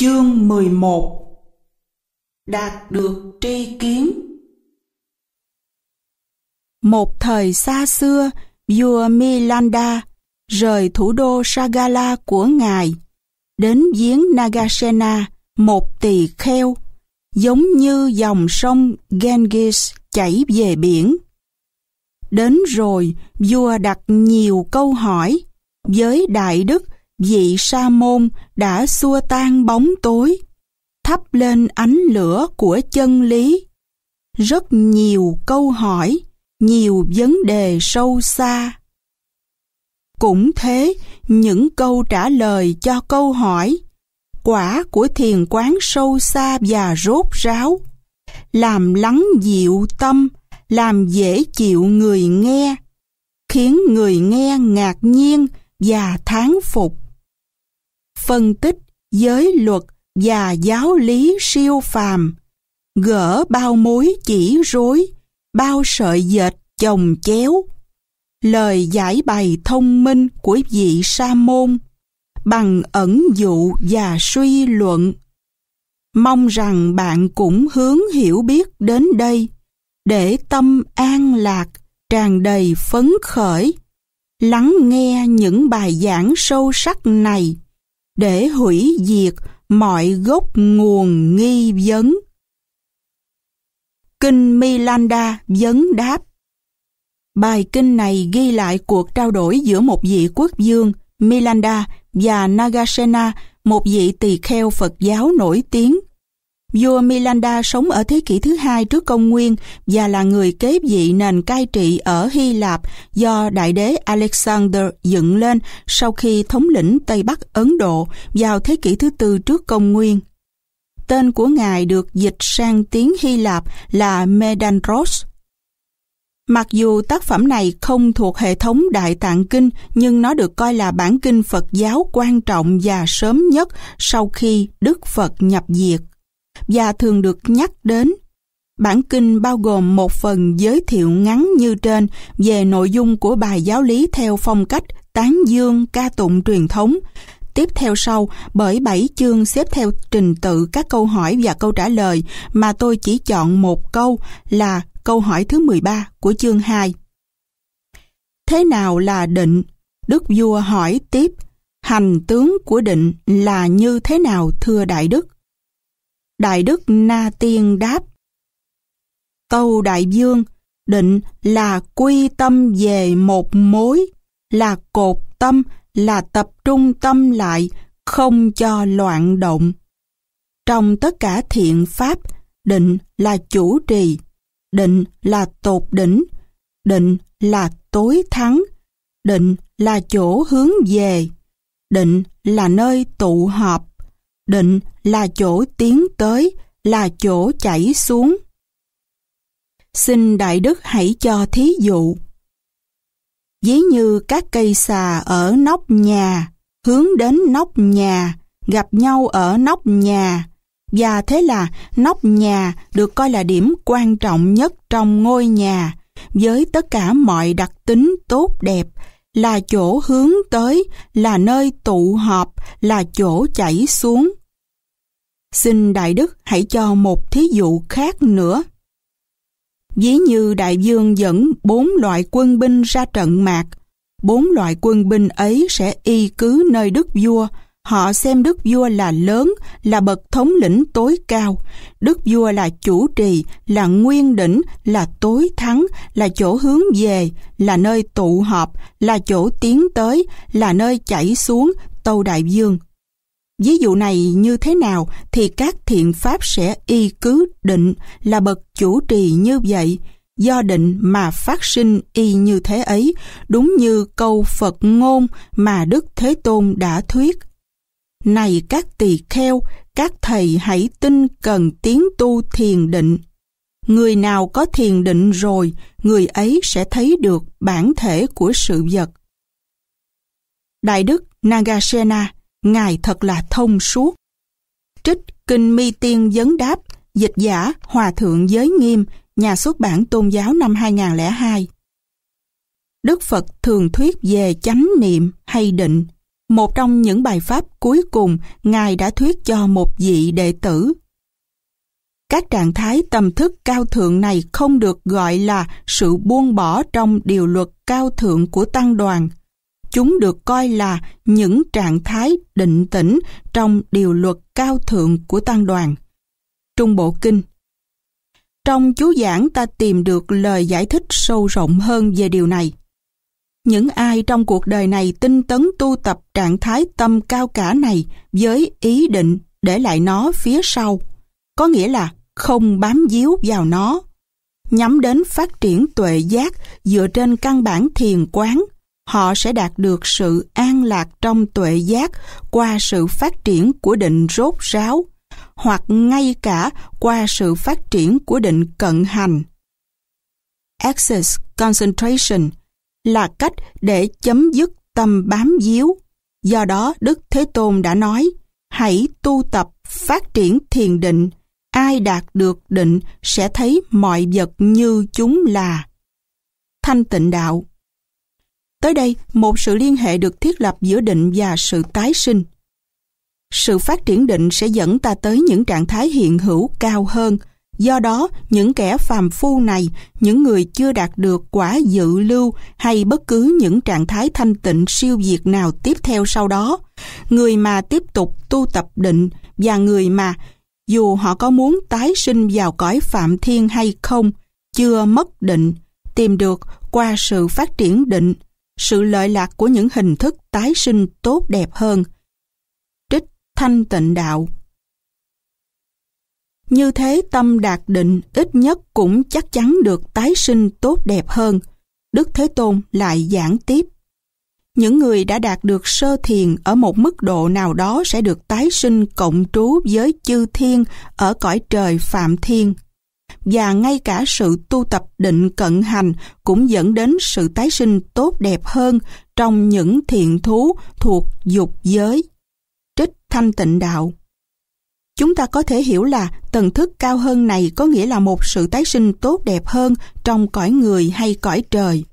Chương 11. Đạt được tri kiến. Một thời xa xưa, vua Milinda rời thủ đô Sagala của ngài, đến giếng Nagasena, một tỳ kheo, giống như dòng sông Ganges chảy về biển. Đến rồi, vua đặt nhiều câu hỏi với đại đức. Vị sa môn đã xua tan bóng tối, thắp lên ánh lửa của chân lý. Rất nhiều câu hỏi, nhiều vấn đề sâu xa. Cũng thế, những câu trả lời cho câu hỏi, quả của thiền quán sâu xa và rốt ráo, làm lắng dịu tâm, làm dễ chịu người nghe, khiến người nghe ngạc nhiên và thán phục. Phân tích giới luật và giáo lý siêu phàm, gỡ bao mối chỉ rối, bao sợi dệt chồng chéo, lời giải bày thông minh của vị sa môn bằng ẩn dụ và suy luận. Mong rằng bạn cũng hướng hiểu biết đến đây để tâm an lạc, tràn đầy phấn khởi, lắng nghe những bài giảng sâu sắc này để hủy diệt mọi gốc nguồn nghi vấn. Kinh Milinda vấn đáp. Bài kinh này ghi lại cuộc trao đổi giữa một vị quốc vương Milinda và Nagasena, một vị tỳ kheo Phật giáo nổi tiếng. Vua Milinda sống ở thế kỷ thứ 2 trước công nguyên và là người kế vị nền cai trị ở Hy Lạp do đại đế Alexander dựng lên sau khi thống lĩnh Tây Bắc Ấn Độ vào thế kỷ thứ 4 trước công nguyên. Tên của ngài được dịch sang tiếng Hy Lạp là Medandros. Mặc dù tác phẩm này không thuộc hệ thống Đại Tạng Kinh, nhưng nó được coi là bản kinh Phật giáo quan trọng và sớm nhất sau khi Đức Phật nhập diệt, và thường được nhắc đến. Bản kinh bao gồm một phần giới thiệu ngắn như trên về nội dung của bài giáo lý theo phong cách tán dương ca tụng truyền thống, tiếp theo sau bởi 7 chương xếp theo trình tự các câu hỏi và câu trả lời, mà tôi chỉ chọn một câu là câu hỏi thứ 13 của chương 2. Thế nào là định? Đức vua hỏi tiếp, hành tướng của định là như thế nào thưa đại đức? Đại đức Na Tiên đáp, tâu đại vương, định là quy tâm về một mối, là cột tâm, là tập trung tâm lại, không cho loạn động. Trong tất cả thiện pháp, định là chủ trì, định là tột đỉnh, định là tối thắng, định là chỗ hướng về, định là nơi tụ họp, định là chỗ tiến tới, là chỗ chảy xuống. Xin đại đức hãy cho thí dụ. Ví như các cây xà ở nóc nhà, hướng đến nóc nhà, gặp nhau ở nóc nhà, và thế là nóc nhà được coi là điểm quan trọng nhất trong ngôi nhà, với tất cả mọi đặc tính tốt đẹp, là chỗ hướng tới, là nơi tụ họp, là chỗ chảy xuống. Xin đại đức hãy cho một thí dụ khác nữa. Ví như đại vương dẫn 4 loại quân binh ra trận mạc, 4 loại quân binh ấy sẽ y cứ nơi đức vua, họ xem đức vua là lớn, là bậc thống lĩnh tối cao, đức vua là chủ trì, là nguyên đỉnh, là tối thắng, là chỗ hướng về, là nơi tụ họp, là chỗ tiến tới, là nơi chảy xuống, tâu đại vương. Ví dụ này như thế nào thì các thiện pháp sẽ y cứ định là bậc chủ trì như vậy, do định mà phát sinh y như thế ấy, đúng như câu Phật ngôn mà Đức Thế Tôn đã thuyết. Này các tỳ kheo, các thầy hãy tinh cần tiến tu thiền định. Người nào có thiền định rồi, người ấy sẽ thấy được bản thể của sự vật. Đại đức Nagasena, ngài thật là thông suốt. Trích Kinh Mi Tiên vấn đáp, dịch giả Hòa Thượng Giới Nghiêm, Nhà xuất bản Tôn giáo năm 2002. Đức Phật thường thuyết về chánh niệm hay định, một trong những bài pháp cuối cùng Ngài đã thuyết cho một vị đệ tử. Các trạng thái tâm thức cao thượng này không được gọi là sự buông bỏ trong điều luật cao thượng của tăng đoàn. Chúng được coi là những trạng thái định tĩnh trong điều luật cao thượng của tăng đoàn. Trung Bộ Kinh. Trong chú giảng ta tìm được lời giải thích sâu rộng hơn về điều này. Những ai trong cuộc đời này tinh tấn tu tập trạng thái tâm cao cả này với ý định để lại nó phía sau, có nghĩa là không bám víu vào nó, nhắm đến phát triển tuệ giác dựa trên căn bản thiền quán, họ sẽ đạt được sự an lạc trong tuệ giác qua sự phát triển của định rốt ráo, hoặc ngay cả qua sự phát triển của định cận hành. Access concentration là cách để chấm dứt tâm bám víu. Do đó Đức Thế Tôn đã nói, hãy tu tập phát triển thiền định, ai đạt được định sẽ thấy mọi vật như chúng là. Thanh Tịnh Đạo. Tới đây, một sự liên hệ được thiết lập giữa định và sự tái sinh. Sự phát triển định sẽ dẫn ta tới những trạng thái hiện hữu cao hơn. Do đó, những kẻ phàm phu này, những người chưa đạt được quả dự lưu hay bất cứ những trạng thái thanh tịnh siêu việt nào tiếp theo sau đó, người mà tiếp tục tu tập định và người mà, dù họ có muốn tái sinh vào cõi Phạm Thiên hay không, chưa mất định, tìm được qua sự phát triển định, sự lợi lạc của những hình thức tái sinh tốt đẹp hơn. Trích Thanh Tịnh Đạo. Như thế tâm đạt định ít nhất cũng chắc chắn được tái sinh tốt đẹp hơn. Đức Thế Tôn lại giảng tiếp. Những người đã đạt được sơ thiền ở một mức độ nào đó sẽ được tái sinh cộng trú với chư thiên ở cõi trời Phạm Thiên. Và ngay cả sự tu tập định cận hành cũng dẫn đến sự tái sinh tốt đẹp hơn trong những thiện thú thuộc dục giới. Trích Thanh Tịnh Đạo. Chúng ta có thể hiểu là tầng thức cao hơn này có nghĩa là một sự tái sinh tốt đẹp hơn trong cõi người hay cõi trời.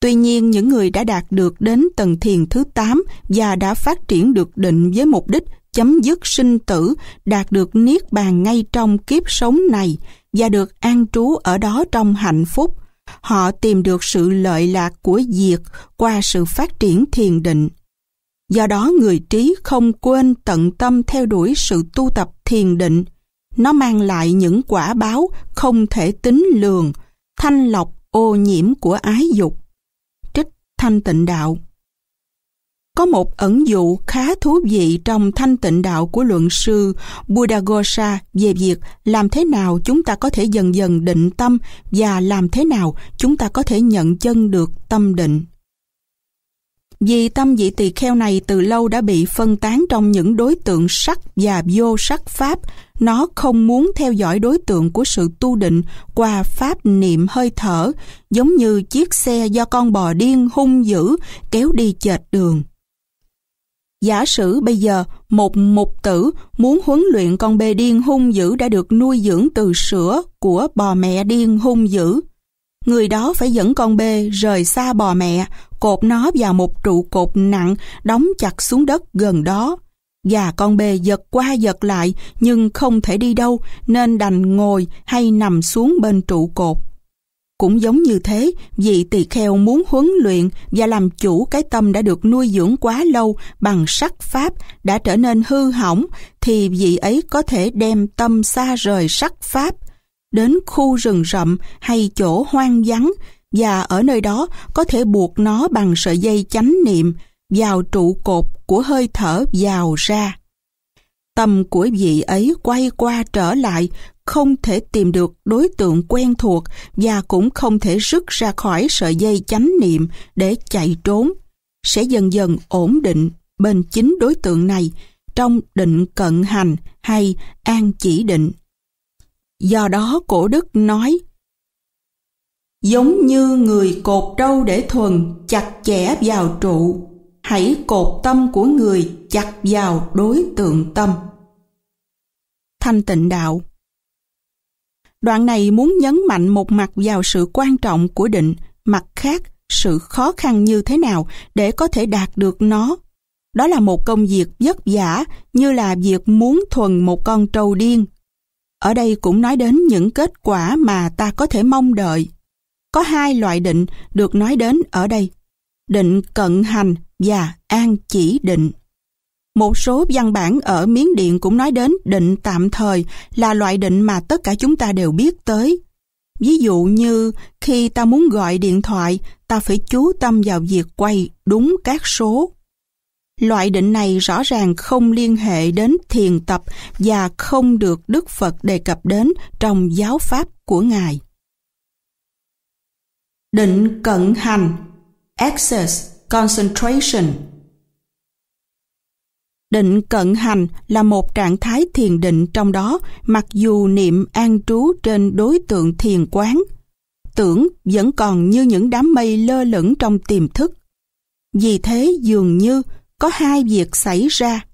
Tuy nhiên, những người đã đạt được đến tầng thiền thứ 8 và đã phát triển được định với mục đích chấm dứt sinh tử, đạt được niết bàn ngay trong kiếp sống này và được an trú ở đó trong hạnh phúc, họ tìm được sự lợi lạc của diệt qua sự phát triển thiền định. Do đó người trí không quên tận tâm theo đuổi sự tu tập thiền định. Nó mang lại những quả báo không thể tính lường, thanh lọc ô nhiễm của ái dục. Trích Thanh Tịnh Đạo. Có một ẩn dụ khá thú vị trong Thanh Tịnh Đạo của luận sư Buddhagosa về việc làm thế nào chúng ta có thể dần dần định tâm và làm thế nào chúng ta có thể nhận chân được tâm định. Vì tâm vị tỳ kheo này từ lâu đã bị phân tán trong những đối tượng sắc và vô sắc pháp, nó không muốn theo dõi đối tượng của sự tu định qua pháp niệm hơi thở, giống như chiếc xe do con bò điên hung dữ kéo đi chệch đường. Giả sử bây giờ một mục tử muốn huấn luyện con bê điên hung dữ đã được nuôi dưỡng từ sữa của bò mẹ điên hung dữ. Người đó phải dẫn con bê rời xa bò mẹ, cột nó vào một trụ cột nặng, đóng chặt xuống đất gần đó. Và con bê giật qua giật lại nhưng không thể đi đâu nên đành ngồi hay nằm xuống bên trụ cột. Cũng giống như thế, vị tỳ kheo muốn huấn luyện và làm chủ cái tâm đã được nuôi dưỡng quá lâu bằng sắc pháp đã trở nên hư hỏng thì vị ấy có thể đem tâm xa rời sắc pháp, đến khu rừng rậm hay chỗ hoang vắng và ở nơi đó có thể buộc nó bằng sợi dây chánh niệm vào trụ cột của hơi thở vào ra. Tâm của vị ấy quay qua trở lại, không thể tìm được đối tượng quen thuộc và cũng không thể rứt ra khỏi sợi dây chánh niệm để chạy trốn, sẽ dần dần ổn định bên chính đối tượng này trong định cận hành hay an chỉ định. Do đó cổ đức nói, giống như người cột trâu để thuần chặt chẽ vào trụ, hãy cột tâm của người chặt vào đối tượng tâm. Thanh Tịnh Đạo. Đoạn này muốn nhấn mạnh một mặt vào sự quan trọng của định, mặt khác sự khó khăn như thế nào để có thể đạt được nó. Đó là một công việc vất vả như là việc muốn thuần một con trâu điên. Ở đây cũng nói đến những kết quả mà ta có thể mong đợi. Có hai loại định được nói đến ở đây: định cận hành và an chỉ định. Một số văn bản ở Miến Điện cũng nói đến định tạm thời, là loại định mà tất cả chúng ta đều biết tới. Ví dụ như khi ta muốn gọi điện thoại, ta phải chú tâm vào việc quay đúng các số. Loại định này rõ ràng không liên hệ đến thiền tập và không được Đức Phật đề cập đến trong giáo pháp của Ngài. Định cận hành, excess concentration. Định cận hành là một trạng thái thiền định, trong đó mặc dù niệm an trú trên đối tượng thiền quán, tưởng vẫn còn như những đám mây lơ lửng trong tiềm thức. Vì thế dường như có hai việc xảy ra: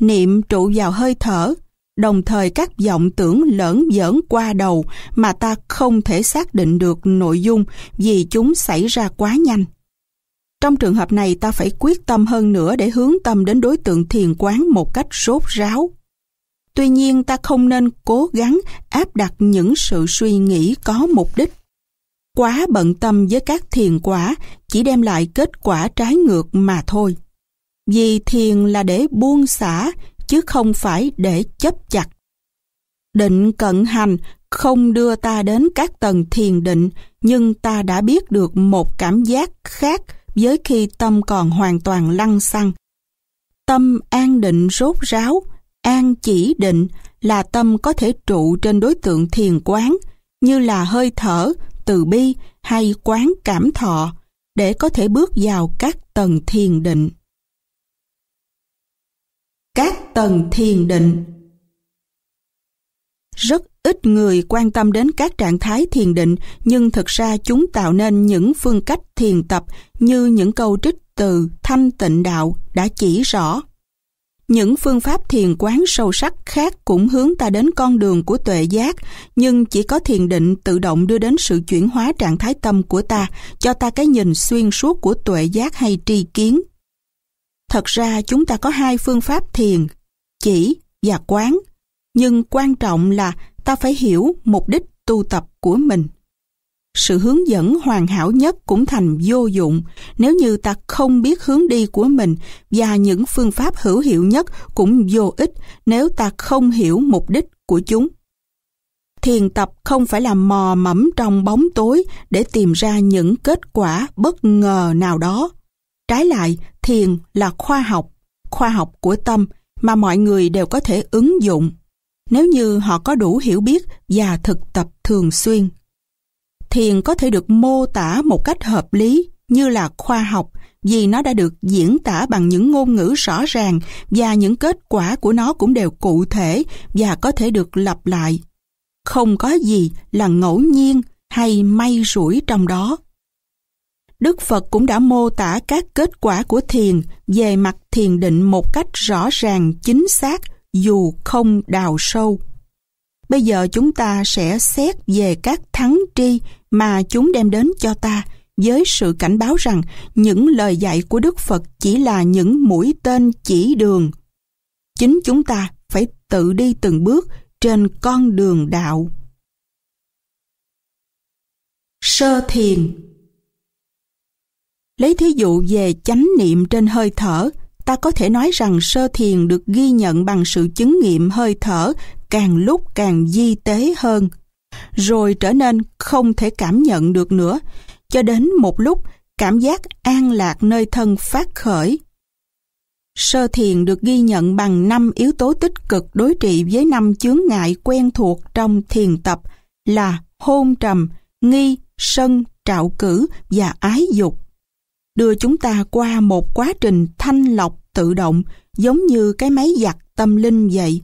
niệm trụ vào hơi thở, đồng thời các vọng tưởng lởn vởn qua đầu mà ta không thể xác định được nội dung vì chúng xảy ra quá nhanh. Trong trường hợp này, ta phải quyết tâm hơn nữa để hướng tâm đến đối tượng thiền quán một cách sốt ráo. Tuy nhiên, ta không nên cố gắng áp đặt những sự suy nghĩ có mục đích. Quá bận tâm với các thiền quả chỉ đem lại kết quả trái ngược mà thôi. Vì thiền là để buông xả, chứ không phải để chấp chặt. Định cận hành không đưa ta đến các tầng thiền định, nhưng ta đã biết được một cảm giác khác với khi tâm còn hoàn toàn lăng xăng. Tâm an định rốt ráo, an chỉ định, là tâm có thể trụ trên đối tượng thiền quán, như là hơi thở, từ bi hay quán cảm thọ, để có thể bước vào các tầng thiền định. Các tầng thiền định. Rất ít người quan tâm đến các trạng thái thiền định, nhưng thực ra chúng tạo nên những phương cách thiền tập như những câu trích từ Thanh Tịnh Đạo đã chỉ rõ. Những phương pháp thiền quán sâu sắc khác cũng hướng ta đến con đường của tuệ giác, nhưng chỉ có thiền định tự động đưa đến sự chuyển hóa trạng thái tâm của ta, cho ta cái nhìn xuyên suốt của tuệ giác hay tri kiến. Thật ra chúng ta có hai phương pháp thiền, chỉ và quán, nhưng quan trọng là ta phải hiểu mục đích tu tập của mình. Sự hướng dẫn hoàn hảo nhất cũng thành vô dụng nếu như ta không biết hướng đi của mình, và những phương pháp hữu hiệu nhất cũng vô ích nếu ta không hiểu mục đích của chúng. Thiền tập không phải là mò mẫm trong bóng tối để tìm ra những kết quả bất ngờ nào đó. Trái lại, thiền là khoa học của tâm mà mọi người đều có thể ứng dụng, nếu như họ có đủ hiểu biết và thực tập thường xuyên. Thiền có thể được mô tả một cách hợp lý như là khoa học vì nó đã được diễn tả bằng những ngôn ngữ rõ ràng, và những kết quả của nó cũng đều cụ thể và có thể được lặp lại. Không có gì là ngẫu nhiên hay may rủi trong đó. Đức Phật cũng đã mô tả các kết quả của thiền về mặt thiền định một cách rõ ràng, chính xác, dù không đào sâu. Bây giờ chúng ta sẽ xét về các thắng tri mà chúng đem đến cho ta, với sự cảnh báo rằng những lời dạy của Đức Phật chỉ là những mũi tên chỉ đường. Chính chúng ta phải tự đi từng bước trên con đường đạo. Sơ thiền. Lấy thí dụ về chánh niệm trên hơi thở, ta có thể nói rằng sơ thiền được ghi nhận bằng sự chứng nghiệm hơi thở càng lúc càng vi tế hơn, rồi trở nên không thể cảm nhận được nữa, cho đến một lúc cảm giác an lạc nơi thân phát khởi. Sơ thiền được ghi nhận bằng 5 yếu tố tích cực đối trị với 5 chướng ngại quen thuộc trong thiền tập là hôn trầm, nghi, sân, trạo cử và ái dục, đưa chúng ta qua một quá trình thanh lọc tự động giống như cái máy giặt tâm linh vậy.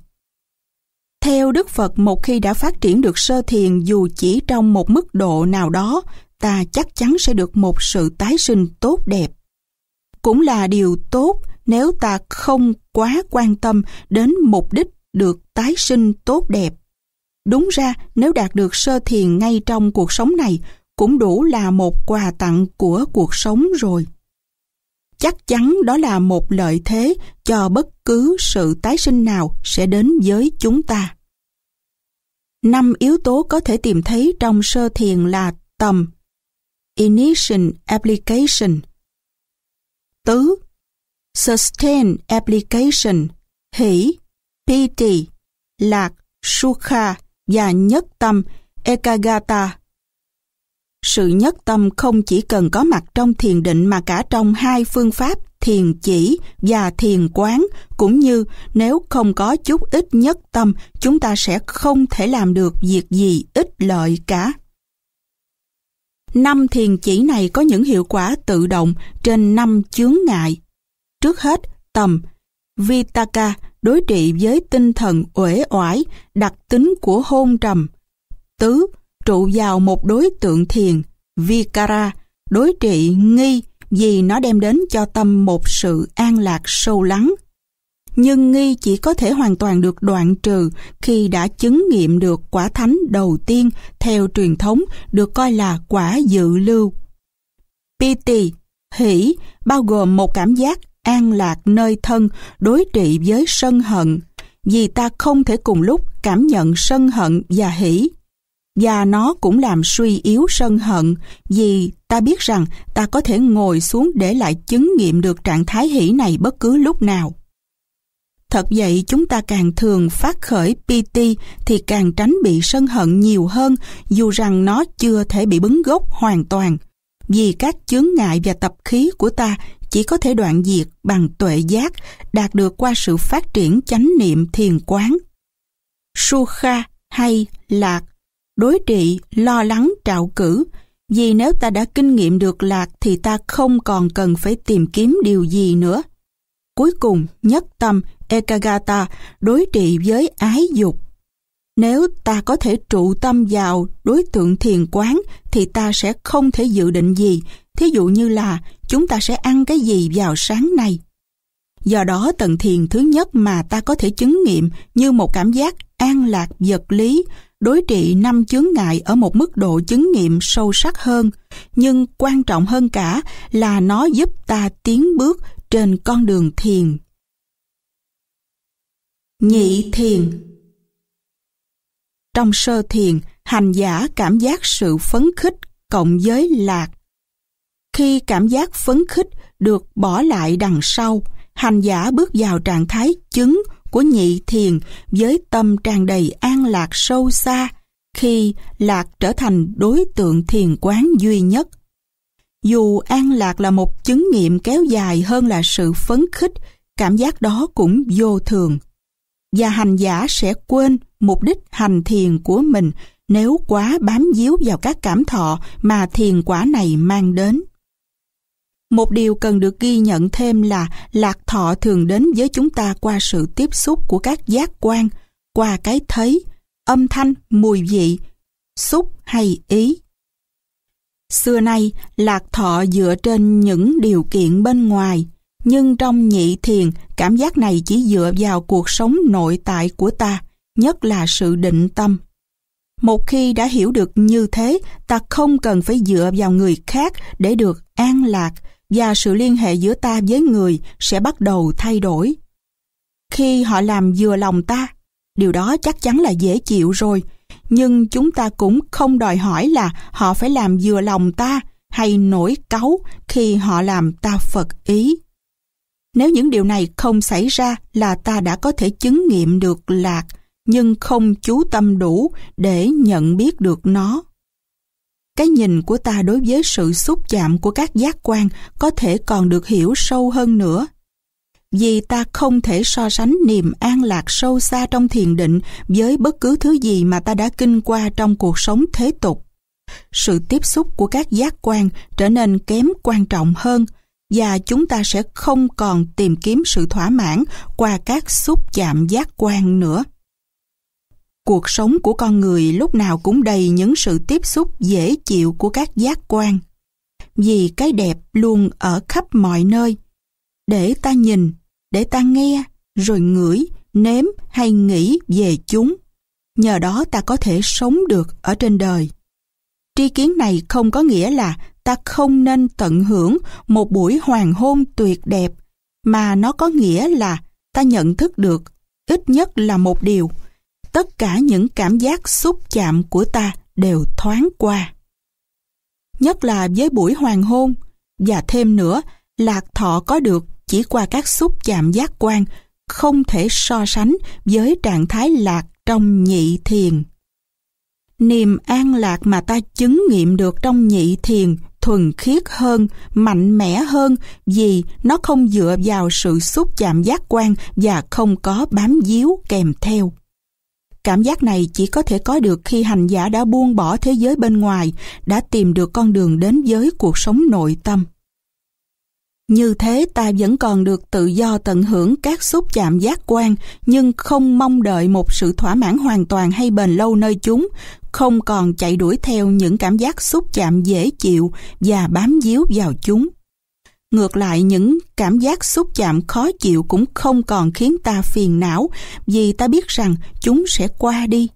Theo Đức Phật, một khi đã phát triển được sơ thiền dù chỉ trong một mức độ nào đó, ta chắc chắn sẽ được một sự tái sinh tốt đẹp. Cũng là điều tốt nếu ta không quá quan tâm đến mục đích được tái sinh tốt đẹp. Đúng ra, nếu đạt được sơ thiền ngay trong cuộc sống này, cũng đủ là một quà tặng của cuộc sống rồi. chắc chắn đó là một lợi thế cho bất cứ sự tái sinh nào sẽ đến với chúng ta. 5 yếu tố có thể tìm thấy trong sơ thiền là tầm, initiation application, tứ, sustain application, hỷ, piti, lạc, sukha và nhất tâm, ekagata. Sự nhất tâm không chỉ cần có mặt trong thiền định mà cả trong hai phương pháp thiền chỉ và thiền quán, cũng như nếu không có chút ít nhất tâm, chúng ta sẽ không thể làm được việc gì ích lợi cả. 5 thiền chỉ này có những hiệu quả tự động trên 5 chướng ngại. Trước hết, tầm, vitaka, đối trị với tinh thần uể oải, đặc tính của hôn trầm. Tứ, trụ vào một đối tượng thiền, vikara, đối trị nghi, vì nó đem đến cho tâm một sự an lạc sâu lắng. Nhưng nghi chỉ có thể hoàn toàn được đoạn trừ khi đã chứng nghiệm được quả thánh đầu tiên theo truyền thống được coi là quả dự lưu. Piti, hỷ, bao gồm một cảm giác an lạc nơi thân, đối trị với sân hận, vì ta không thể cùng lúc cảm nhận sân hận và hỷ. Và nó cũng làm suy yếu sân hận, vì ta biết rằng ta có thể ngồi xuống để lại chứng nghiệm được trạng thái hỷ này bất cứ lúc nào. Thật vậy, chúng ta càng thường phát khởi piti thì càng tránh bị sân hận nhiều hơn, dù rằng nó chưa thể bị bứng gốc hoàn toàn, vì các chướng ngại và tập khí của ta chỉ có thể đoạn diệt bằng tuệ giác, đạt được qua sự phát triển chánh niệm thiền quán. Sukha hay lạc, đối trị lo lắng trạo cử, vì nếu ta đã kinh nghiệm được lạc thì ta không còn cần phải tìm kiếm điều gì nữa. Cuối cùng, nhất tâm ekagata, đối trị với ái dục. Nếu ta có thể trụ tâm vào đối tượng thiền quán thì ta sẽ không thể dự định gì, thí dụ như là chúng ta sẽ ăn cái gì vào sáng nay. Do đó, tầng thiền thứ nhất mà ta có thể chứng nghiệm như một cảm giác an lạc vật lý, đối trị 5 chướng ngại ở một mức độ chứng nghiệm sâu sắc hơn, nhưng quan trọng hơn cả là nó giúp ta tiến bước trên con đường thiền. Nhị thiền. Trong sơ thiền, hành giả cảm giác sự phấn khích cộng với lạc. Khi cảm giác phấn khích được bỏ lại đằng sau, hành giả bước vào trạng thái chứng của nhị thiền với tâm tràn đầy an lạc sâu xa, khi lạc trở thành đối tượng thiền quán duy nhất. Dù an lạc là một chứng nghiệm kéo dài hơn là sự phấn khích, cảm giác đó cũng vô thường. Và hành giả sẽ quên mục đích hành thiền của mình nếu quá bám víu vào các cảm thọ mà thiền quả này mang đến. Một điều cần được ghi nhận thêm là lạc thọ thường đến với chúng ta qua sự tiếp xúc của các giác quan, qua cái thấy, âm thanh, mùi vị, xúc hay ý. Xưa nay, lạc thọ dựa trên những điều kiện bên ngoài, nhưng trong nhị thiền, cảm giác này chỉ dựa vào cuộc sống nội tại của ta, nhất là sự định tâm. Một khi đã hiểu được như thế, ta không cần phải dựa vào người khác để được an lạc, và sự liên hệ giữa ta với người sẽ bắt đầu thay đổi. Khi họ làm vừa lòng ta, điều đó chắc chắn là dễ chịu rồi, nhưng chúng ta cũng không đòi hỏi là họ phải làm vừa lòng ta hay nổi cáu khi họ làm ta phật ý. Nếu những điều này không xảy ra là ta đã có thể chứng nghiệm được lạc, nhưng không chú tâm đủ để nhận biết được nó. Cái nhìn của ta đối với sự xúc chạm của các giác quan có thể còn được hiểu sâu hơn nữa. Vì ta không thể so sánh niềm an lạc sâu xa trong thiền định với bất cứ thứ gì mà ta đã kinh qua trong cuộc sống thế tục. Sự tiếp xúc của các giác quan trở nên kém quan trọng hơn, và chúng ta sẽ không còn tìm kiếm sự thỏa mãn qua các xúc chạm giác quan nữa. Cuộc sống của con người lúc nào cũng đầy những sự tiếp xúc dễ chịu của các giác quan, vì cái đẹp luôn ở khắp mọi nơi. Để ta nhìn, để ta nghe, rồi ngửi, nếm hay nghĩ về chúng. Nhờ đó ta có thể sống được ở trên đời. Tri kiến này không có nghĩa là ta không nên tận hưởng một buổi hoàng hôn tuyệt đẹp, mà nó có nghĩa là ta nhận thức được ít nhất là một điều: tất cả những cảm giác xúc chạm của ta đều thoáng qua. Nhất là với buổi hoàng hôn, và thêm nữa, lạc thọ có được chỉ qua các xúc chạm giác quan, không thể so sánh với trạng thái lạc trong nhị thiền. Niềm an lạc mà ta chứng nghiệm được trong nhị thiền thuần khiết hơn, mạnh mẽ hơn, vì nó không dựa vào sự xúc chạm giác quan và không có bám víu kèm theo. Cảm giác này chỉ có thể có được khi hành giả đã buông bỏ thế giới bên ngoài, đã tìm được con đường đến với cuộc sống nội tâm. Như thế ta vẫn còn được tự do tận hưởng các xúc chạm giác quan, nhưng không mong đợi một sự thỏa mãn hoàn toàn hay bền lâu nơi chúng, không còn chạy đuổi theo những cảm giác xúc chạm dễ chịu và bám víu vào chúng. Ngược lại, những cảm giác xúc chạm khó chịu cũng không còn khiến ta phiền não, vì ta biết rằng chúng sẽ qua đi.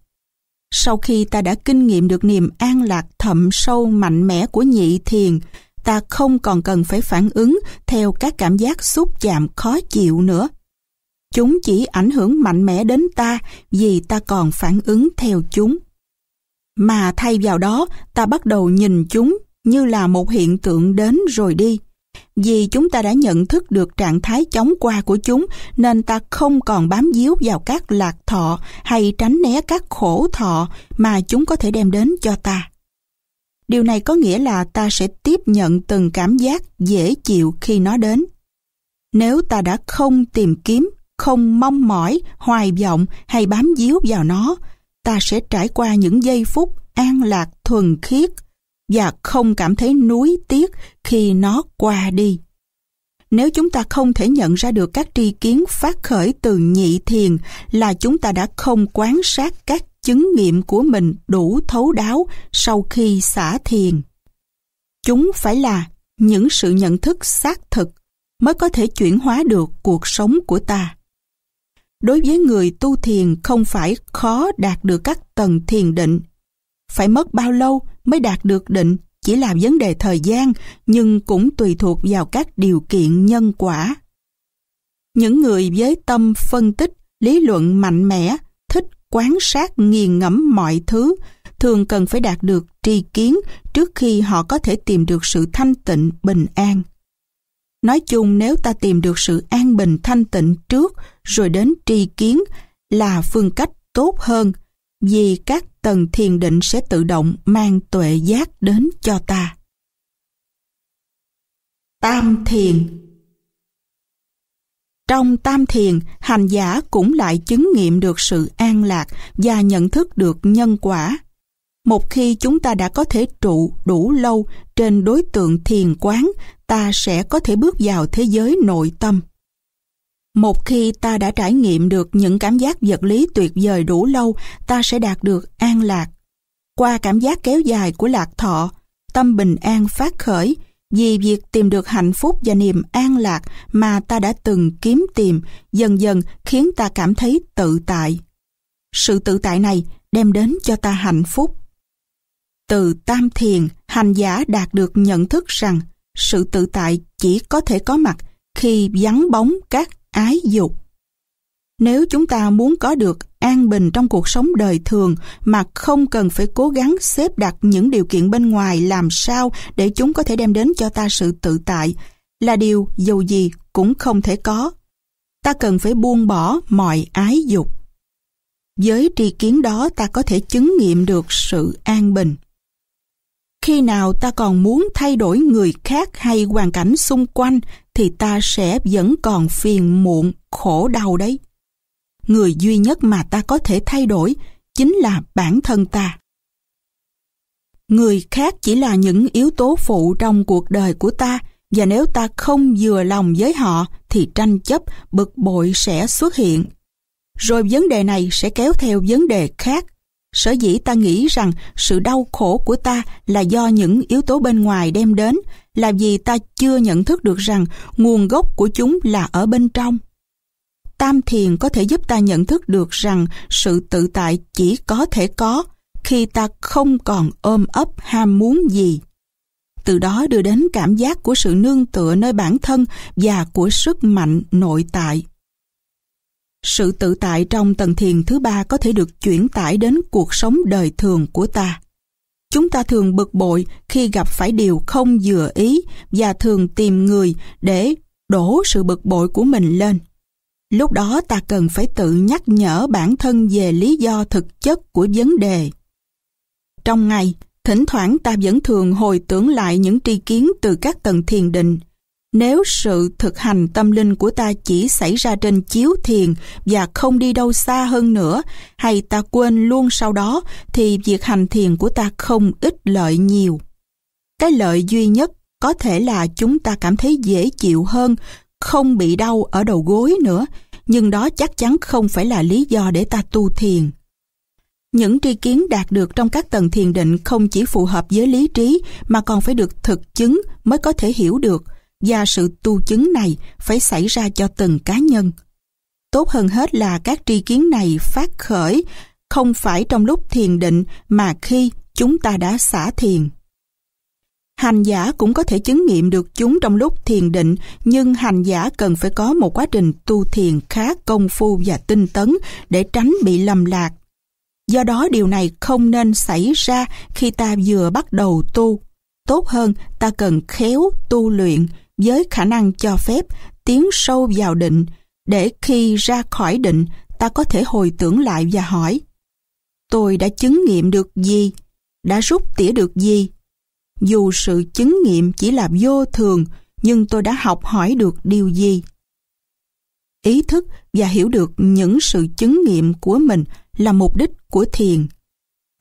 Sau khi ta đã kinh nghiệm được niềm an lạc thậm sâu mạnh mẽ của nhị thiền, ta không còn cần phải phản ứng theo các cảm giác xúc chạm khó chịu nữa. Chúng chỉ ảnh hưởng mạnh mẽ đến ta vì ta còn phản ứng theo chúng. Mà thay vào đó, ta bắt đầu nhìn chúng như là một hiện tượng đến rồi đi. Vì chúng ta đã nhận thức được trạng thái chóng qua của chúng, nên ta không còn bám víu vào các lạc thọ hay tránh né các khổ thọ mà chúng có thể đem đến cho ta. Điều này có nghĩa là ta sẽ tiếp nhận từng cảm giác dễ chịu khi nó đến. Nếu ta đã không tìm kiếm, không mong mỏi, hoài vọng hay bám víu vào nó, ta sẽ trải qua những giây phút an lạc thuần khiết và không cảm thấy nuối tiếc khi nó qua đi. Nếu chúng ta không thể nhận ra được các tri kiến phát khởi từ nhị thiền, là chúng ta đã không quan sát các chứng nghiệm của mình đủ thấu đáo sau khi xả thiền. Chúng phải là những sự nhận thức xác thực mới có thể chuyển hóa được cuộc sống của ta. Đối với người tu thiền không phải khó đạt được các tầng thiền định. Phải mất bao lâu mới đạt được định chỉ là vấn đề thời gian, nhưng cũng tùy thuộc vào các điều kiện nhân quả. Những người với tâm phân tích, lý luận mạnh mẽ, thích quan sát nghiền ngẫm mọi thứ, thường cần phải đạt được tri kiến trước khi họ có thể tìm được sự thanh tịnh bình an. Nói chung, nếu ta tìm được sự an bình thanh tịnh trước rồi đến tri kiến là phương cách tốt hơn, vì các tầng thiền định sẽ tự động mang tuệ giác đến cho ta. Tam thiền. Trong tam thiền, hành giả cũng lại chứng nghiệm được sự an lạc và nhận thức được nhân quả. Một khi chúng ta đã có thể trụ đủ lâu trên đối tượng thiền quán, ta sẽ có thể bước vào thế giới nội tâm. Một khi ta đã trải nghiệm được những cảm giác vật lý tuyệt vời đủ lâu, ta sẽ đạt được an lạc. Qua cảm giác kéo dài của lạc thọ, tâm bình an phát khởi, vì việc tìm được hạnh phúc và niềm an lạc mà ta đã từng kiếm tìm dần dần khiến ta cảm thấy tự tại. Sự tự tại này đem đến cho ta hạnh phúc. Từ tam thiền, hành giả đạt được nhận thức rằng sự tự tại chỉ có thể có mặt khi vắng bóng các ái dục. Nếu chúng ta muốn có được an bình trong cuộc sống đời thường mà không cần phải cố gắng xếp đặt những điều kiện bên ngoài làm sao để chúng có thể đem đến cho ta sự tự tại, là điều dầu gì cũng không thể có. Ta cần phải buông bỏ mọi ái dục. Với tri kiến đó, ta có thể chứng nghiệm được sự an bình. Khi nào ta còn muốn thay đổi người khác hay hoàn cảnh xung quanh thì ta sẽ vẫn còn phiền muộn, khổ đau đấy. Người duy nhất mà ta có thể thay đổi chính là bản thân ta. Người khác chỉ là những yếu tố phụ trong cuộc đời của ta, và nếu ta không vừa lòng với họ thì tranh chấp, bực bội sẽ xuất hiện. Rồi vấn đề này sẽ kéo theo vấn đề khác. Sở dĩ ta nghĩ rằng sự đau khổ của ta là do những yếu tố bên ngoài đem đến, là vì ta chưa nhận thức được rằng nguồn gốc của chúng là ở bên trong. Tam thiền có thể giúp ta nhận thức được rằng sự tự tại chỉ có thể có khi ta không còn ôm ấp ham muốn gì. từ đó đưa đến cảm giác của sự nương tựa nơi bản thân và của sức mạnh nội tại. Sự tự tại trong tầng thiền thứ ba có thể được chuyển tải đến cuộc sống đời thường của ta. Chúng ta thường bực bội khi gặp phải điều không vừa ý và thường tìm người để đổ sự bực bội của mình lên. Lúc đó ta cần phải tự nhắc nhở bản thân về lý do thực chất của vấn đề. Trong ngày, thỉnh thoảng ta vẫn thường hồi tưởng lại những tri kiến từ các tầng thiền định. Nếu sự thực hành tâm linh của ta chỉ xảy ra trên chiếu thiền và không đi đâu xa hơn nữa, hay ta quên luôn sau đó, thì việc hành thiền của ta không ích lợi nhiều. Cái lợi duy nhất có thể là chúng ta cảm thấy dễ chịu hơn, không bị đau ở đầu gối nữa, nhưng đó chắc chắn không phải là lý do để ta tu thiền. Những tri kiến đạt được trong các tầng thiền định không chỉ phù hợp với lý trí mà còn phải được thực chứng mới có thể hiểu được, và sự tu chứng này phải xảy ra cho từng cá nhân. Tốt hơn hết là các tri kiến này phát khởi không phải trong lúc thiền định mà khi chúng ta đã xả thiền. Hành giả cũng có thể chứng nghiệm được chúng trong lúc thiền định, nhưng hành giả cần phải có một quá trình tu thiền khá công phu và tinh tấn để tránh bị lầm lạc. Do đó điều này không nên xảy ra khi ta vừa bắt đầu tu. Tốt hơn, ta cần khéo tu luyện với khả năng cho phép tiến sâu vào định, để khi ra khỏi định, ta có thể hồi tưởng lại và hỏi: tôi đã chứng nghiệm được gì? Đã rút tỉa được gì? Dù sự chứng nghiệm chỉ là vô thường, nhưng tôi đã học hỏi được điều gì? Ý thức và hiểu được những sự chứng nghiệm của mình là mục đích của thiền.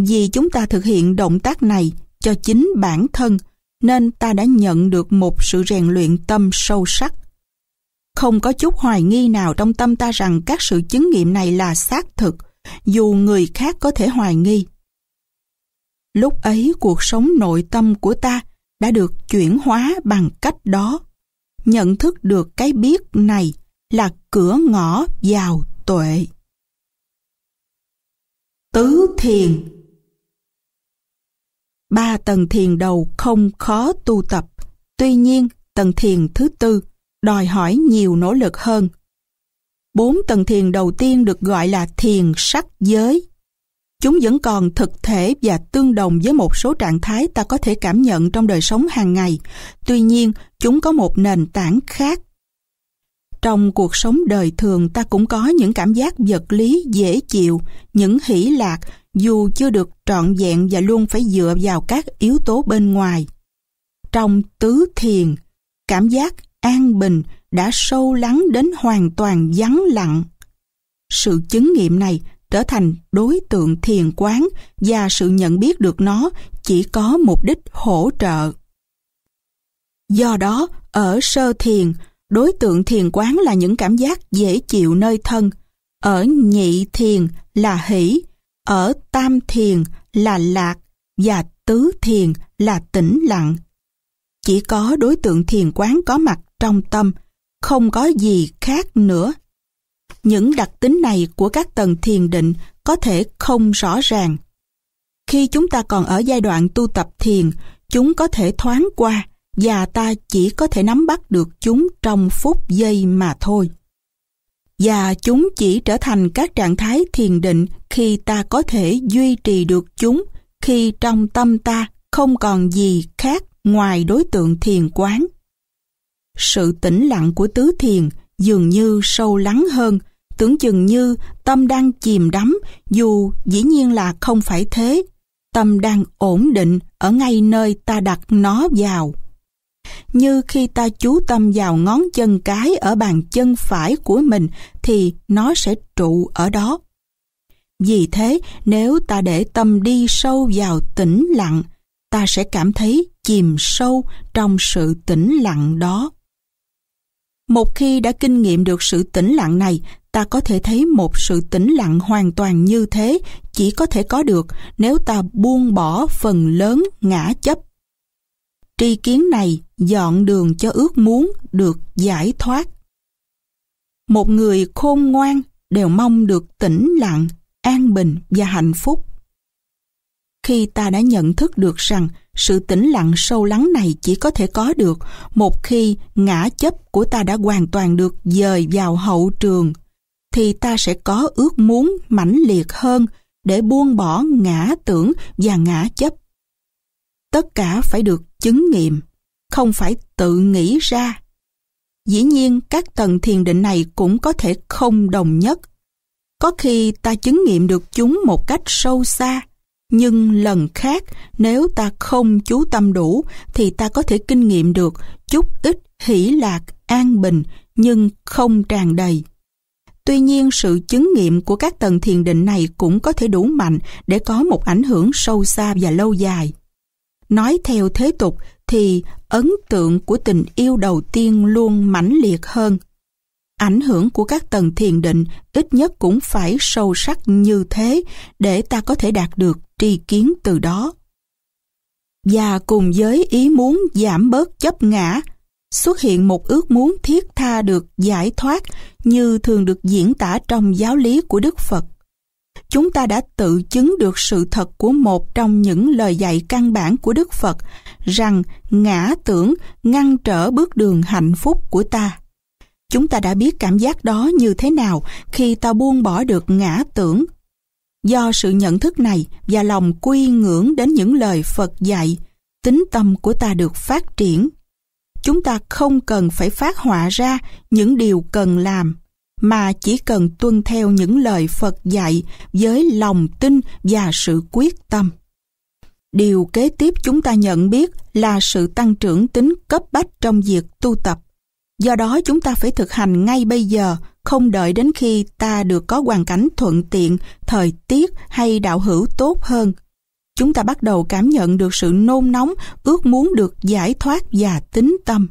Vì chúng ta thực hiện động tác này cho chính bản thân, nên ta đã nhận được một sự rèn luyện tâm sâu sắc. Không có chút hoài nghi nào trong tâm ta rằng các sự chứng nghiệm này là xác thực, dù người khác có thể hoài nghi. Lúc ấy cuộc sống nội tâm của ta đã được chuyển hóa bằng cách đó. Nhận thức được cái biết này là cửa ngõ vào tuệ. Tứ thiền. Ba tầng thiền đầu không khó tu tập, tuy nhiên tầng thiền thứ tư đòi hỏi nhiều nỗ lực hơn. Bốn tầng thiền đầu tiên được gọi là thiền sắc giới. Chúng vẫn còn thực thể và tương đồng với một số trạng thái ta có thể cảm nhận trong đời sống hàng ngày, tuy nhiên chúng có một nền tảng khác. Trong cuộc sống đời thường ta cũng có những cảm giác vật lý dễ chịu, những hỷ lạc, dù chưa được trọn vẹn và luôn phải dựa vào các yếu tố bên ngoài. Trong tứ thiền, cảm giác an bình đã sâu lắng đến hoàn toàn vắng lặng. Sự chứng nghiệm này trở thành đối tượng thiền quán và sự nhận biết được nó chỉ có mục đích hỗ trợ. Do đó, ở sơ thiền, đối tượng thiền quán là những cảm giác dễ chịu nơi thân, ở nhị thiền là hỷ, ở tam thiền là lạc và tứ thiền là tĩnh lặng. Chỉ có đối tượng thiền quán có mặt trong tâm, không có gì khác nữa. Những đặc tính này của các tầng thiền định có thể không rõ ràng. Khi chúng ta còn ở giai đoạn tu tập thiền, chúng có thể thoáng qua và ta chỉ có thể nắm bắt được chúng trong phút giây mà thôi. Và chúng chỉ trở thành các trạng thái thiền định khi ta có thể duy trì được chúng, khi trong tâm ta không còn gì khác ngoài đối tượng thiền quán. Sự tĩnh lặng của tứ thiền dường như sâu lắng hơn, tưởng chừng như tâm đang chìm đắm, dù dĩ nhiên là không phải thế. Tâm đang ổn định ở ngay nơi ta đặt nó vào. Như khi ta chú tâm vào ngón chân cái ở bàn chân phải của mình thì nó sẽ trụ ở đó. Vì thế, nếu ta để tâm đi sâu vào tĩnh lặng, ta sẽ cảm thấy chìm sâu trong sự tĩnh lặng đó. Một khi đã kinh nghiệm được sự tĩnh lặng này, ta có thể thấy một sự tĩnh lặng hoàn toàn như thế chỉ có thể có được nếu ta buông bỏ phần lớn ngã chấp. Tri kiến này dọn đường cho ước muốn được giải thoát. Một người khôn ngoan đều mong được tĩnh lặng, an bình và hạnh phúc. Khi ta đã nhận thức được rằng Sự tĩnh lặng sâu lắng này chỉ có thể có được một khi ngã chấp của ta đã hoàn toàn được dời vào hậu trường, thì ta sẽ có ước muốn mãnh liệt hơn để buông bỏ ngã tưởng và ngã chấp. Tất cả phải được chứng nghiệm, không phải tự nghĩ ra. Dĩ nhiên, các tầng thiền định này cũng có thể không đồng nhất. Có khi ta chứng nghiệm được chúng một cách sâu xa, nhưng lần khác nếu ta không chú tâm đủ thì ta có thể kinh nghiệm được chút ít hỷ lạc, an bình nhưng không tràn đầy. Tuy nhiên, sự chứng nghiệm của các tầng thiền định này cũng có thể đủ mạnh để có một ảnh hưởng sâu xa và lâu dài. Nói theo thế tục thì ấn tượng của tình yêu đầu tiên luôn mãnh liệt hơn. Ảnh hưởng của các tầng thiền định ít nhất cũng phải sâu sắc như thế để ta có thể đạt được tri kiến từ đó. Và cùng với ý muốn giảm bớt chấp ngã, xuất hiện một ước muốn thiết tha được giải thoát như thường được diễn tả trong giáo lý của Đức Phật. Chúng ta đã tự chứng được sự thật của một trong những lời dạy căn bản của Đức Phật rằng ngã tưởng ngăn trở bước đường hạnh phúc của ta. Chúng ta đã biết cảm giác đó như thế nào khi ta buông bỏ được ngã tưởng. Do sự nhận thức này và lòng quy ngưỡng đến những lời Phật dạy, tín tâm của ta được phát triển. Chúng ta không cần phải phát họa ra những điều cần làm, mà chỉ cần tuân theo những lời Phật dạy với lòng tin và sự quyết tâm. Điều kế tiếp chúng ta nhận biết là sự tăng trưởng tính cấp bách trong việc tu tập. Do đó chúng ta phải thực hành ngay bây giờ, không đợi đến khi ta được có hoàn cảnh thuận tiện, thời tiết hay đạo hữu tốt hơn. Chúng ta bắt đầu cảm nhận được sự nôn nóng, ước muốn được giải thoát và tín tâm.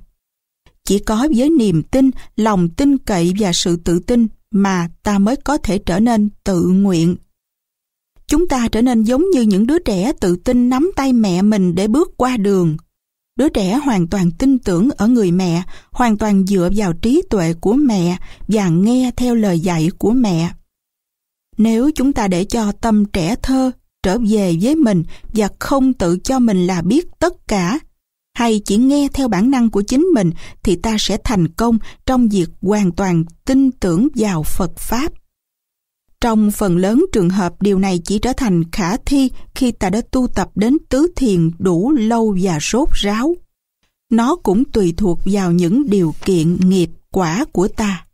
Chỉ có với niềm tin, lòng tin cậy và sự tự tin mà ta mới có thể trở nên tự nguyện. Chúng ta trở nên giống như những đứa trẻ tự tin nắm tay mẹ mình để bước qua đường. Đứa trẻ hoàn toàn tin tưởng ở người mẹ, hoàn toàn dựa vào trí tuệ của mẹ và nghe theo lời dạy của mẹ. Nếu chúng ta để cho tâm trẻ thơ trở về với mình và không tự cho mình là biết tất cả, hay chỉ nghe theo bản năng của chính mình, thì ta sẽ thành công trong việc hoàn toàn tin tưởng vào Phật Pháp. Trong phần lớn trường hợp, điều này chỉ trở thành khả thi khi ta đã tu tập đến tứ thiền đủ lâu và rốt ráo. Nó cũng tùy thuộc vào những điều kiện nghiệp quả của ta.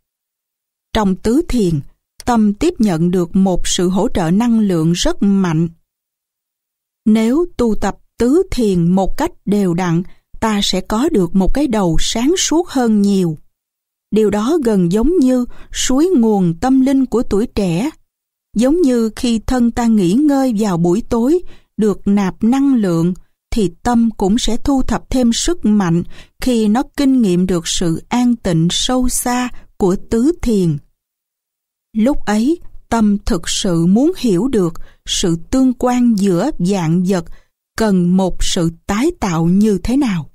Trong tứ thiền, tâm tiếp nhận được một sự hỗ trợ năng lượng rất mạnh. Nếu tu tập tứ thiền một cách đều đặn, ta sẽ có được một cái đầu sáng suốt hơn nhiều. Điều đó gần giống như suối nguồn tâm linh của tuổi trẻ. Giống như khi thân ta nghỉ ngơi vào buổi tối, được nạp năng lượng, thì tâm cũng sẽ thu thập thêm sức mạnh khi nó kinh nghiệm được sự an tịnh sâu xa của tứ thiền. Lúc ấy, tâm thực sự muốn hiểu được sự tương quan giữa vạn vật cần một sự tái tạo như thế nào.